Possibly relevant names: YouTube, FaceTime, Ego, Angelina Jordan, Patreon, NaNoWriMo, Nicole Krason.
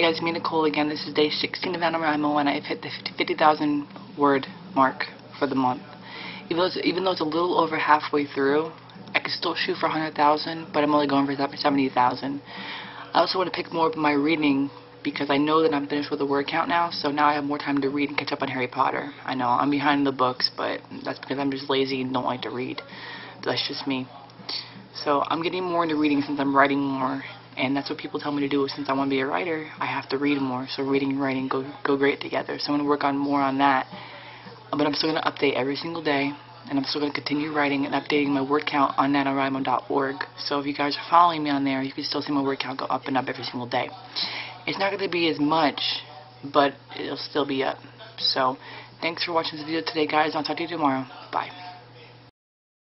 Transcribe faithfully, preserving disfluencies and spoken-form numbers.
Hey guys, me Nicole again. This is day sixteen of NaNoWriMo, and I've hit the fifty thousand word mark for the month. Even though, it's, even though it's a little over halfway through, I can still shoot for one hundred thousand, but I'm only going for seventy thousand. I also want to pick more up my reading because I know that I'm finished with the word count now, so now I have more time to read and catch up on Harry Potter. I know, I'm behind in the books, but that's because I'm just lazy and don't like to read. That's just me. So I'm getting more into reading since I'm writing more, and that's what people tell me to do. Since I want to be a writer, I have to read more, so reading and writing go, go great together. So I'm going to work on more on that, but I'm still going to update every single day, and I'm still going to continue writing and updating my word count on NaNoWriMo dot org. So if you guys are following me on there, you can still see my word count go up and up every single day. It's not going to be as much, but it'll still be up. So thanks for watching this video today, guys. I'll talk to you tomorrow. Bye.